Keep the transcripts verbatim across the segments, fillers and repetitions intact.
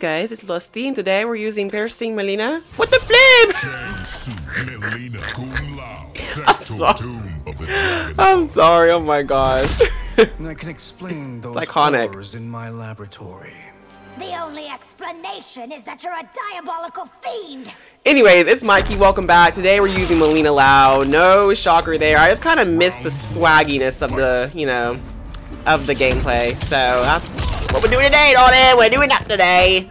Hey guys, it's Lostine. Today we're using piercing Mileena. What the flip? I'm sorry. I'm sorry. Oh my gosh. I can explain those horrors in my laboratory. The only explanation is that you're a diabolical fiend. Anyways, it's Mikey. Welcome back. Today we're using Mileena Lao. No shocker there. I just kind of missed the swagginess of the, you know, of the gameplay. So that's what we're doing today, daughter. We're doing that today.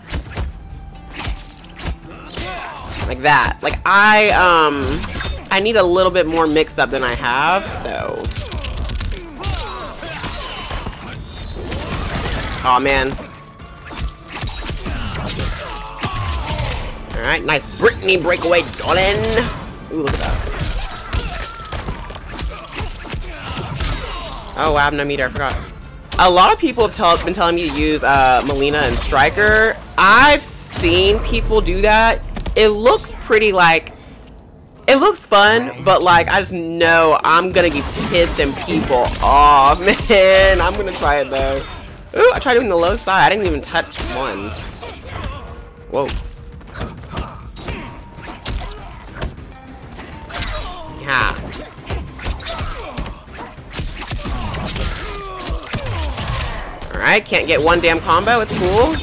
Like that. Like I um, I need a little bit more mix up than I have. So. Oh man. Alright, nice Britney breakaway, darling. Ooh, look at that. Oh, wow, I have no meter, I forgot. A lot of people have tell, been telling me to use uh, Mileena and Striker. I've seen people do that. It looks pretty, like, it looks fun, but, like, I just know I'm gonna be pissing people off. Man, I'm gonna try it, though. Ooh, I tried doing the low side. I didn't even touch one. Whoa. Yeah. Alright, can't get one damn combo, it's cool.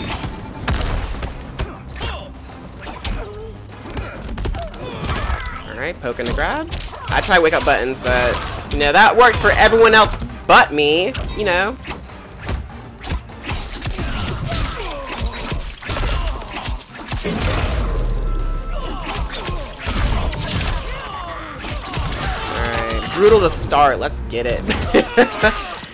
Alright, poke and the grab. I try wake up buttons, but you know that works for everyone else but me, you know. Brutal to start. Let's get it.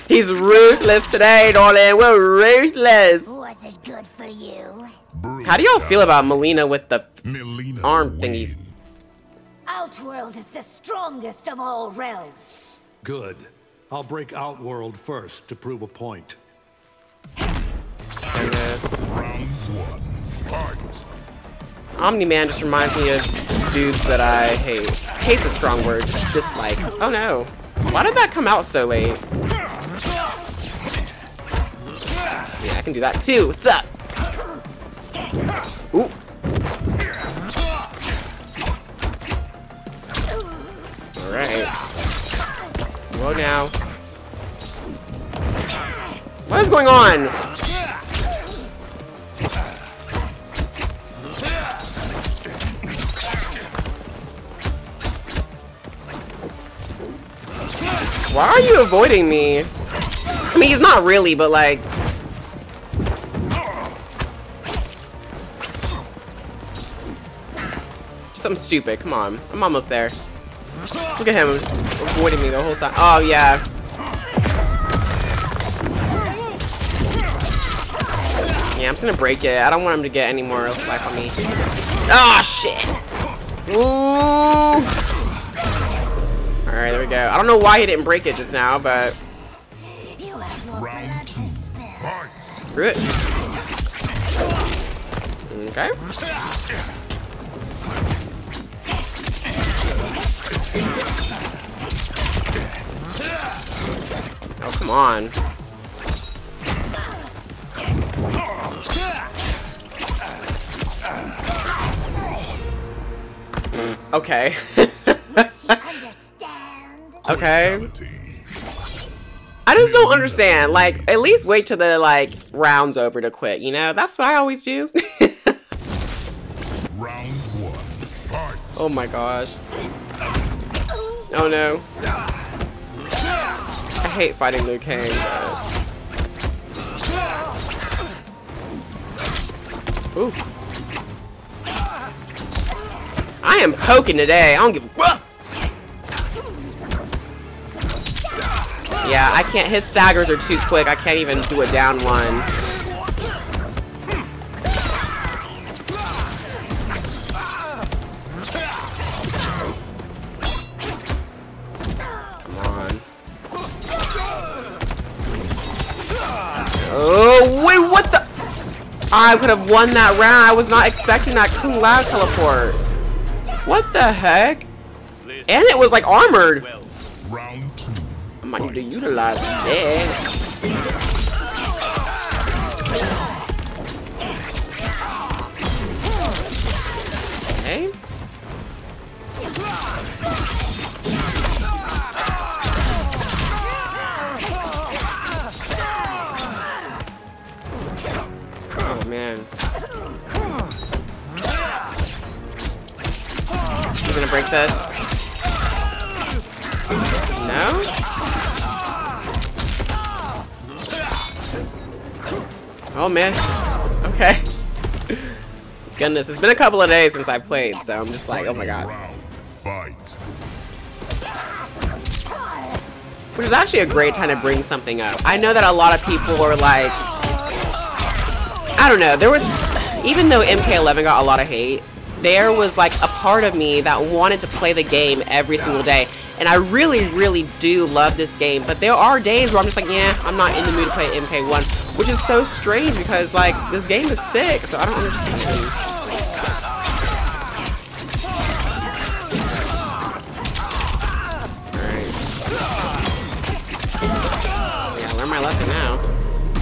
He's ruthless today, darling. We're ruthless. Was it good for you? How do y'all feel about Mileena with the Mileena arm thingies? Outworld is the strongest of all realms. Good. I'll break Outworld first to prove a point. Round one. Fight. Omni-Man just reminds me of dudes that I hate. Hate's a strong word, just dislike. Oh no. Why did that come out so late? Yeah, I can do that too. What's up? Ooh. Alright. Whoa now. What is going on? Why are you avoiding me? I mean, he's not really, but like... something stupid, come on. I'm almost there. Look at him avoiding me the whole time. Oh, yeah. Yeah, I'm just gonna break it. I don't want him to get any more life on me. Oh, shit! Ooh! Alright, there we go. I don't know why he didn't break it just now, but... Round two. Screw it. Okay. Oh, come on. Okay. Okay. I just don't understand. Like, at least wait till the like round's over to quit. You know, that's what I always do. Round one. Oh my gosh. Oh no. I hate fighting Liu Kang. But... ooh. I am poking today. I don't give a fuck. Yeah, I can't. His staggers are too quick. I can't even do a down one. Come on. Oh, wait, what the? I could have won that round. I was not expecting that Kung Lao teleport. What the heck? And it was like armored. Round two. I might need to utilize that. gonna break this. No? Oh, man. Okay. Goodness, it's been a couple of days since I played, so I'm just like, oh my god. Which is actually a great time to bring something up. I know that a lot of people are like, I don't know, there was, even though M K eleven got a lot of hate, there was like a part of me that wanted to play the game every single day. And I really, really do love this game, but there are days where I'm just like, yeah, I'm not in the mood to play M K one, which is so strange because like, this game is sick, so I don't understand.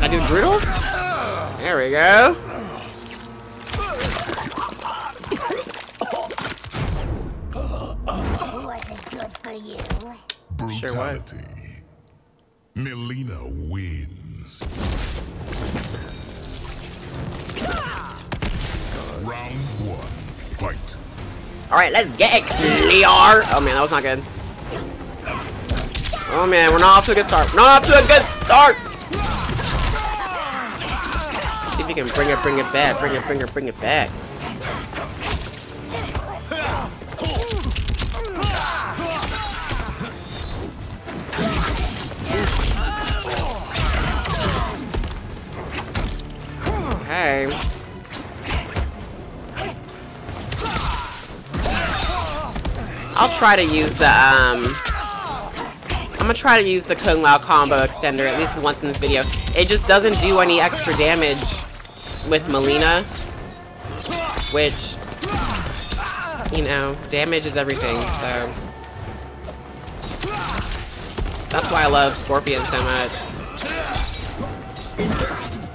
I do driddles? There we go. Wasn't good for you. Brutality. Sure was. Mileena wins. Round one, fight. Alright, let's get it, Lear. Oh man, that was not good. Oh man, we're not off to a good start. We're not off to a good start! We can bring it, bring it back, bring it, bring it, bring it back. Okay. I'll try to use the um. I'm gonna try to use the Kung Lao combo extender at least once in this video. It just doesn't do any extra damage with Mileena, which, you know, damage is everything, so that's why I love Scorpion so much.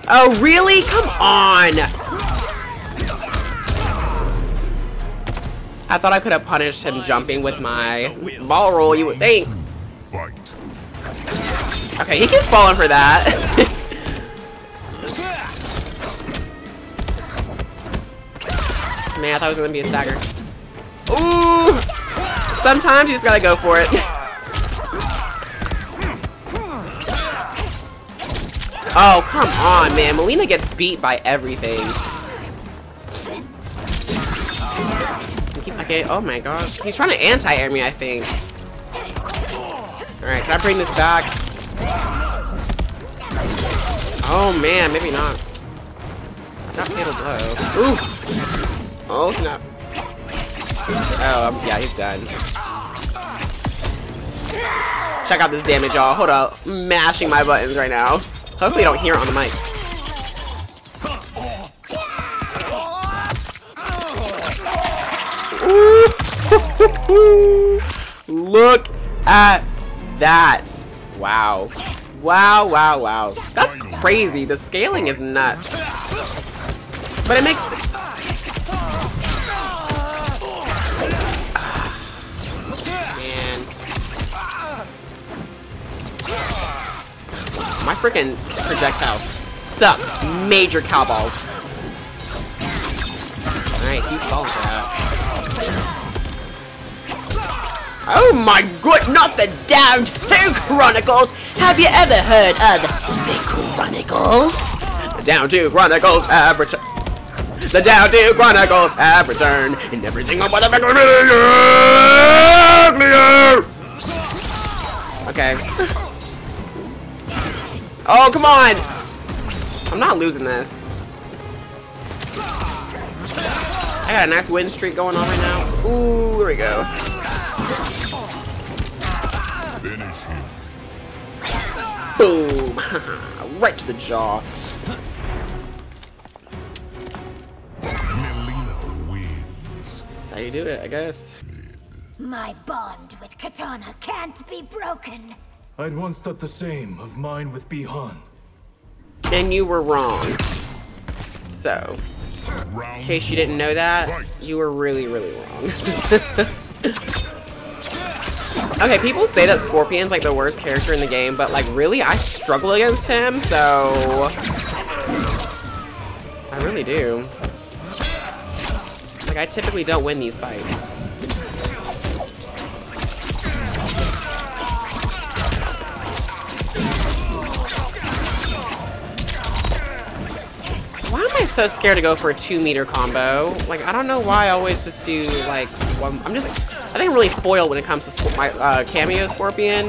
Oh really? Come on! I thought I could have punished him jumping with my ball roll, you would think. Okay, he keeps falling for that. Man, I thought it was gonna be a stagger. Ooh! Sometimes you just gotta go for it. Oh, come on, man. Mileena gets beat by everything. Okay, oh my gosh. He's trying to anti-air me, I think. Alright, can I bring this back? Oh man, maybe not. Not fatal blow. Ooh! Oh snap. Oh, um, yeah, he's done. Check out this damage, y'all. Hold up. Mashing my buttons right now. Hopefully you don't hear it on the mic. Look at that. Wow. Wow, wow, wow. That's crazy. The scaling is nuts. But it makes sense. My freaking projectiles suck. Major cowballs. Alright, he solved that. Oh my god, not the damned Who Chronicles! Have you ever heard of the Chronicles? The Down Two Chronicles have returned. The Down Two Chronicles have returned. And every single motherfucker. Okay. Oh, come on! I'm not losing this. I got a nice win streak going on right now. Ooh, there we go. Finish him. Boom! Right to the jaw. Mileena wins. That's how you do it, I guess. My bond with Kitana can't be broken. I'd once thought the same of mine with Bi-Han. And you were wrong. So, in case you didn't know that, you were really, really wrong. Okay, people say that Scorpion's like the worst character in the game, but like really, I struggle against him, so I really do. Like I typically don't win these fights. just so scared to go for a two meter combo. Like, I don't know why I always just do, like, one. I'm just, I think I'm really spoiled when it comes to my uh, cameo Scorpion.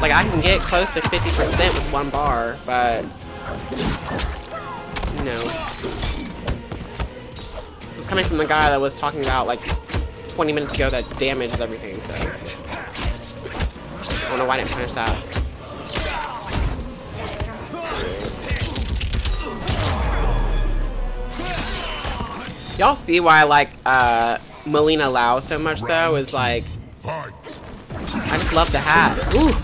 Like, I can get close to fifty percent with one bar, but, you know. This is coming from the guy that was talking about, like, twenty minutes ago that damages everything, so. I don't know why I didn't finish that. Y'all see why I like uh, Mileena Lao so much though? Is like, I just love the hat. Ooh.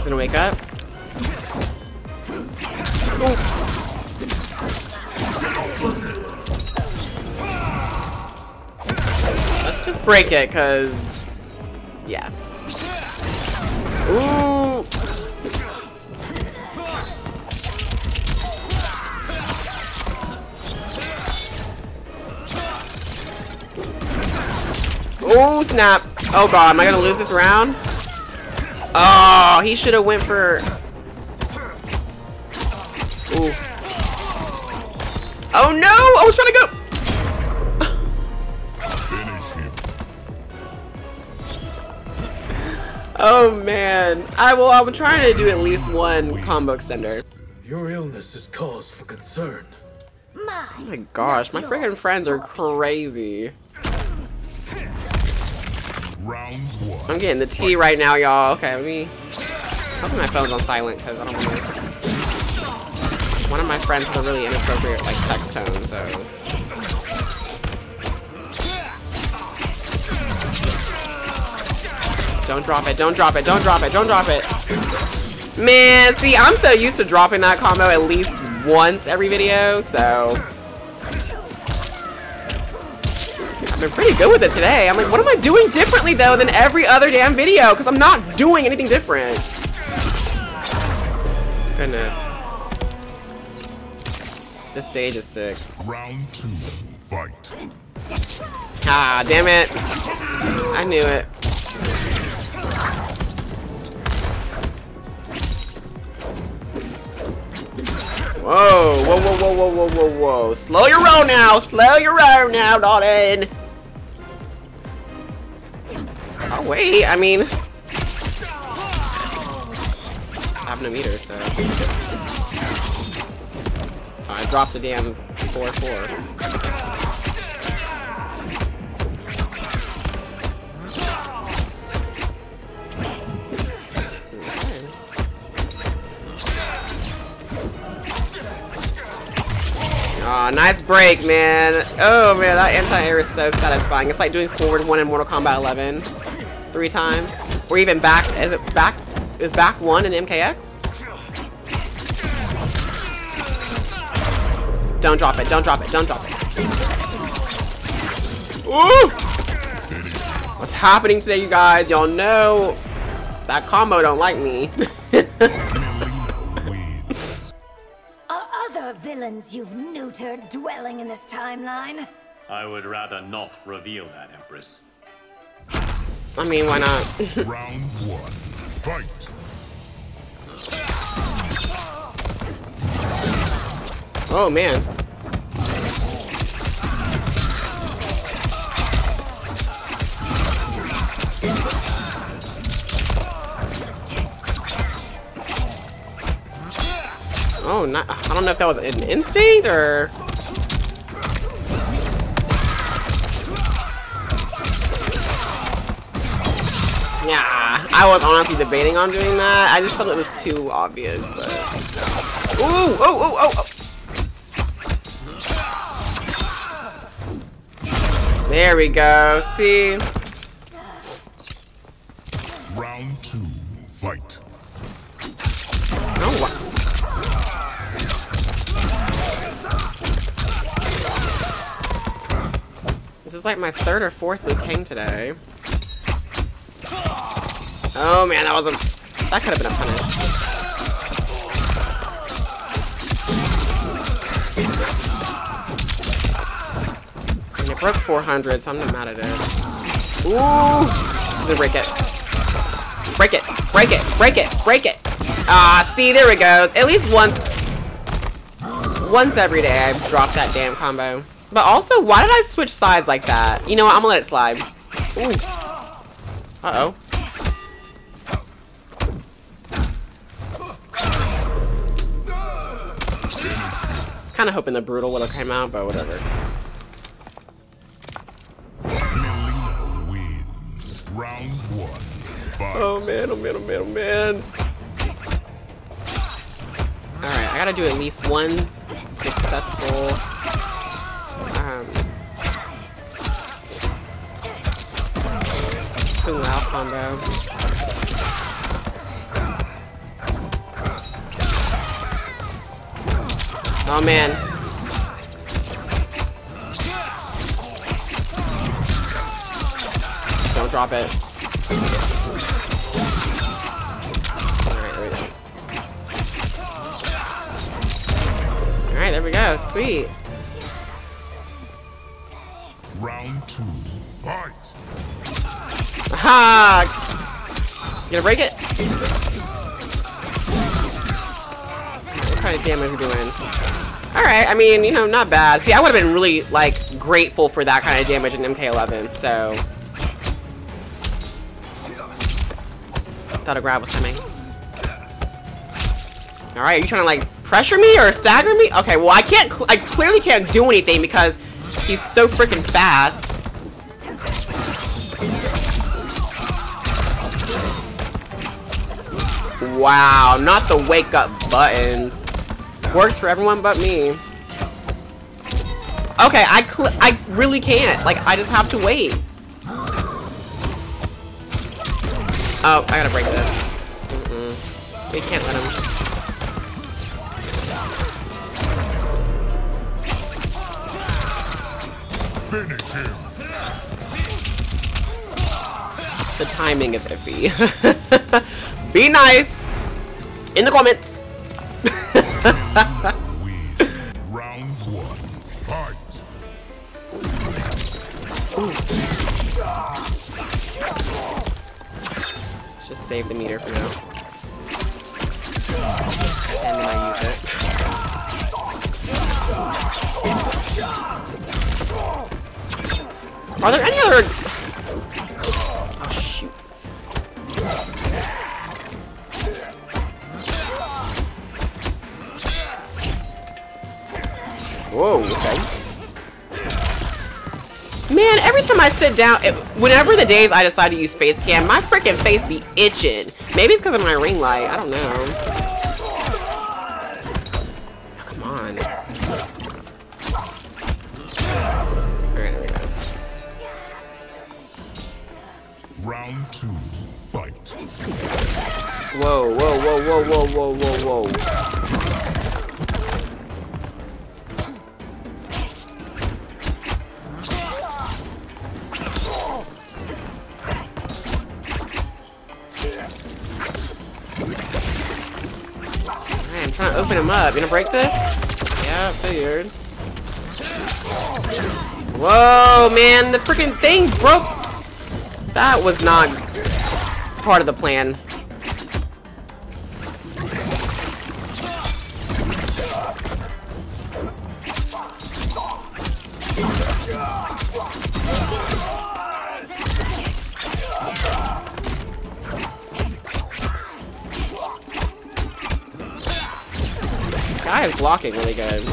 Is it gonna wake up? Ooh. Just break it, cause yeah. Ooh. Oh snap! Oh god, am I gonna lose this round? Oh, he should have went for. Ooh. Oh no! I was trying to go. Oh man, I will. I'm trying to do at least one combo extender. Your illness is cause for concern. My, oh my gosh, my freaking friends are crazy. Round one. I'm getting the tea right now, y'all. Okay, let me. I'll put my phone's on silent because I don't want to. One of my friends has a really inappropriate like text tone, so. Don't drop it, don't drop it, don't drop it, don't drop it. Man, see, I'm so used to dropping that combo at least once every video, so. I've been pretty good with it today. I'm like, what am I doing differently, though, than every other damn video? Because I'm not doing anything different. Goodness. This stage is sick. Round two, fight. Ah, damn it. I knew it. Whoa, whoa, whoa, whoa, whoa, whoa, whoa, whoa. Slow your roll now. Slow your roll now, darling. Oh, wait. I mean, I have no meter, so. Oh, I dropped the damn four four. Aw, oh, nice break, man. Oh, man, that anti-air is so satisfying. It's like doing forward one in Mortal Kombat eleven three times. Or even back, is it back, is back one in M K X? Don't drop it, don't drop it, don't drop it. Ooh! What's happening today, you guys? Y'all know that combo don't like me. Villains you've neutered dwelling in this timeline. I would rather not reveal that, Empress. I mean, why not? Round one, fight. Oh man. Oh, not, I don't know if that was an instinct or. Nah, I was honestly debating on doing that. I just felt it was too obvious, but. Ooh, oh, oh, oh, oh. There we go. See? Round two, fight. Oh, wow. This is like my third or fourth Liu Kang today. Oh man, that was a that could have been a punish. And it broke four hundred, so I'm not mad at it. Ooh! Then break it. Break it! Break it! Break it! Break it! Ah, see, there it goes. At least once... Once every day I've dropped that damn combo. But also, why did I switch sides like that? You know what? I'm gonna let it slide. Ooh. Uh-oh. I was kind of hoping the brutal would have came out, but whatever. Mileena wins round one. Fight. Oh man, oh man, oh man, oh man. Alright, I gotta do at least one successful. Um, Kung Lao combo. Oh man. Don't drop it. Alright, there we go. Alright, there we go. Sweet. Round two. Fight. Ha! Gonna break it? What kind of damage are we doing? Alright, I mean, you know, not bad. See, I would have been really, like, grateful for that kind of damage in M K eleven, so. Thought a grab was coming. Alright, are you trying to, like, pressure me or stagger me? Okay, well, I can't, cl- I clearly can't do anything because he's so freaking fast. Wow, not the wake up buttons. Works for everyone but me. Okay, I cl I really can't. Like, I just have to wait. Oh, I gotta break this. Mm-mm. We can't let him. Finish him. The timing is iffy. Be nice in the comments. Round one, fight. Just save the meter for now, and then I use it. Are there any other? Oh shoot. Whoa, okay. Man, every time I sit down, it, whenever the days I decide to use face cam, my freaking face be itching. Maybe it's because of my ring light. I don't know. Oh, come on. Alright, there we go. Round two, fight. Whoa, whoa, whoa, whoa, whoa, whoa, whoa, whoa. Open him up. You gonna break this? Yeah, figured. Whoa, man, the freaking thing broke. That was not part of the plan. Guy is blocking really good. Oh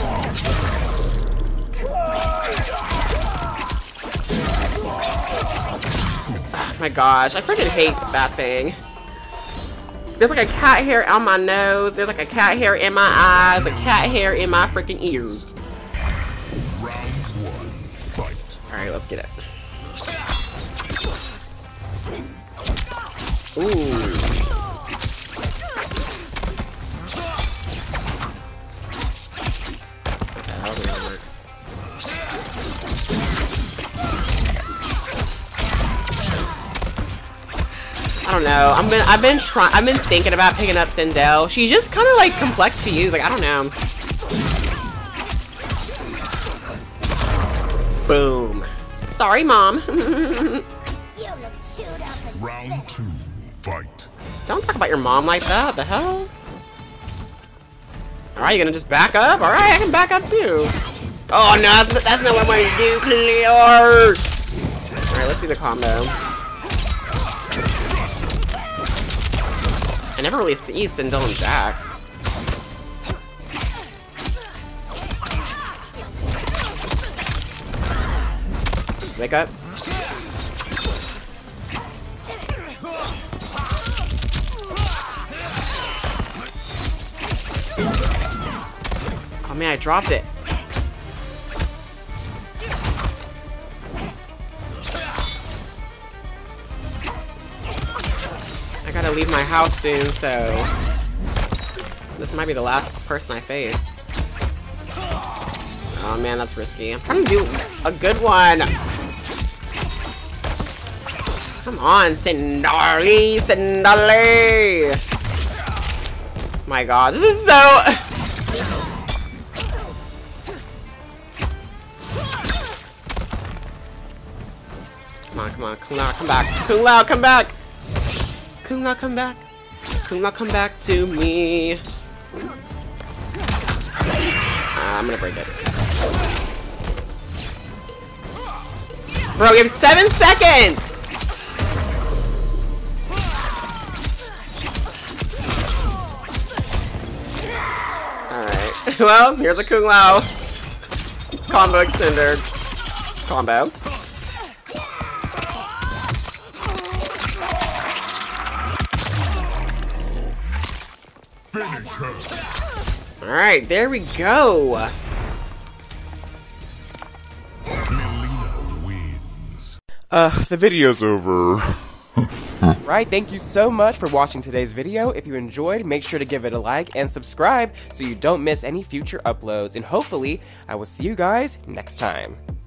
my gosh, I freaking hate that thing. There's like a cat hair on my nose, there's like a cat hair in my eyes, a cat hair in my freaking ears. Alright, let's get it. Ooh. I don't know. I'm been I've been trying. I've been thinking about picking up Sindel. She's just kind of like complex to use. Like, I don't know. Boom. Sorry, Mom. Round two, fight. Don't talk about your mom like that. The hell? Alright, you're gonna just back up? Alright, I can back up too. Oh, no, that's, that's not what I wanted to do, Clear. Alright, let's do the combo. I never really see Sindel and Jax. Wake up. Oh man, I dropped it. I gotta leave my house soon, so this might be the last person I face. Oh man, that's risky. I'm trying to do a good one. Come on, Sindel, Sindel! My God, this is so. Come on, come on, Kung Lao, come back, Kung Lao, come back, Kung Lao, come back, Kung Lao, come back to me. Uh, I'm gonna break it, bro. We have seven seconds. Well, here's a Kung Lao combo extender combo. Finish her. All right, there we go. Mileena wins. Uh, the video's over. Right, thank you so much for watching today's video. If you enjoyed, make sure to give it a like and subscribe so you don't miss any future uploads. And hopefully, I will see you guys next time.